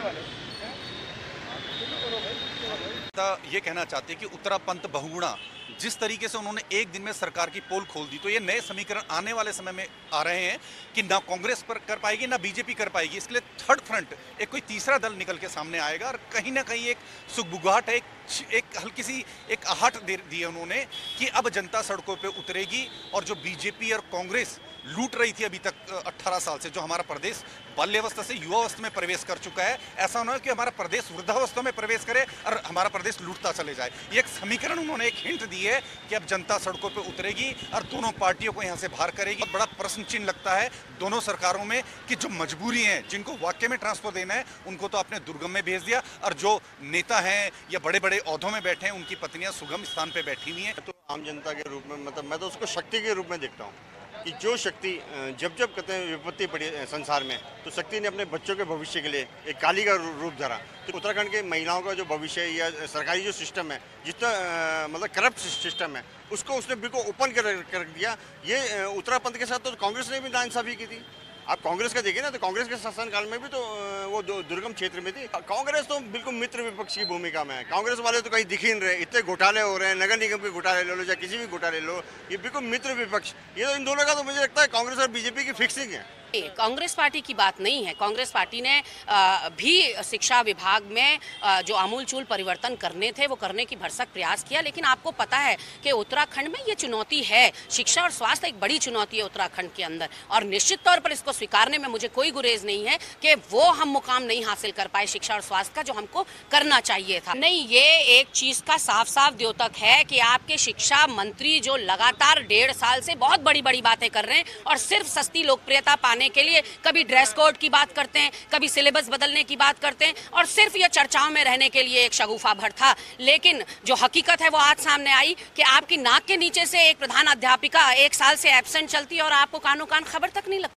ये कहना चाहते हैं कि उत्तरा पंत बहुगुणा जिस तरीके से उन्होंने एक दिन में सरकार की पोल खोल दी, तो ये नए समीकरण आने वाले समय में आ रहे हैं कि ना कांग्रेस पर कर पाएगी ना बीजेपी कर पाएगी। इसके लिए थर्ड फ्रंट, एक कोई तीसरा दल निकल के सामने आएगा और कहीं ना कहीं एक सुगबुगाहट है, एक हल्की सी एक आहट दे दी है उन्होंने कि अब जनता सड़कों पे उतरेगी। और जो बीजेपी और कांग्रेस लूट रही थी अभी तक 18 साल से, जो हमारा प्रदेश बाल्यावस्था से युवावस्था में प्रवेश कर चुका है, ऐसा ना हो कि हमारा प्रदेश वृद्धावस्था में प्रवेश करे और हमारा प्रदेश लूटता चले जाए। ये एक समीकरण उन्होंने एक हिंट दी है कि अब जनता सड़कों पर उतरेगी और दोनों पार्टियों को यहाँ से बाहर करेगी। बहुत बड़ा प्रश्न चिन्ह लगता है दोनों सरकारों में कि जो मजबूरी है, जिनको वाकई में ट्रांसफर देना है उनको तो आपने दुर्गम में भेज दिया, और जो नेता हैं या बड़े बड़े औहदों में बैठे हैं उनकी पत्नियां सुगम स्थान पे बैठी हुई हैं। तो आम जनता के रूप में, मतलब मैं तो उसको शक्ति के रूप में देखता हूँ कि जो शक्ति जब जब कहते हैं विपत्ति पड़ी संसार में, तो शक्ति ने अपने बच्चों के भविष्य के लिए एक काली का रूप धरा। तो उत्तराखंड के महिलाओं का जो भविष्य है या सरकारी जो सिस्टम है, जितना मतलब करप्ट सिस्टम है, उसको उसने बिल्कुल ओपन कर दिया। ये उत्तरा पंत के साथ तो कांग्रेस ने भी नाइंसाफी की थी। आप कांग्रेस का देखिए ना, तो कांग्रेस के शासन काल में भी तो वो दुर्गम क्षेत्र में थी। कांग्रेस तो बिल्कुल मित्र विपक्ष की भूमिका में है। कांग्रेस वाले तो कहीं दिख ही नहीं रहे, इतने घोटाले हो रहे हैं, नगर निगम के घोटाले ले लो या किसी भी घोटाले लो, ये बिल्कुल मित्र विपक्ष। ये तो इन दोनों का तो मुझे लगता है कांग्रेस और बीजेपी की फिक्सिंग है। कांग्रेस पार्टी की बात नहीं है। कांग्रेस पार्टी ने भी शिक्षा विभाग में जो आमूलचूल परिवर्तन करने थे वो करने की भरसक प्रयास किया, लेकिन आपको पता है कि उत्तराखंड में ये चुनौती है। शिक्षा और स्वास्थ्य एक बड़ी चुनौती है उत्तराखंड के अंदर, और निश्चित तौर पर इसको स्वीकारने में मुझे कोई गुरेज नहीं है कि वो हम मुकाम नहीं हासिल कर पाए शिक्षा और स्वास्थ्य का, जो हमको करना चाहिए था। नहीं, ये एक चीज का साफ साफ द्योतक है कि आपके शिक्षा मंत्री जो लगातार 1.5 साल से बहुत बड़ी बड़ी बातें कर रहे हैं और सिर्फ सस्ती लोकप्रियता पाने के लिए कभी ड्रेस कोड की बात करते हैं, कभी सिलेबस बदलने की बात करते हैं, और सिर्फ ये चर्चाओं में रहने के लिए एक शगुफा भर था। लेकिन जो हकीकत है वो आज सामने आई कि आपकी नाक के नीचे से एक प्रधान अध्यापिका 1 साल से एब्सेंट चलती है और आपको कानों कान खबर तक नहीं लगती।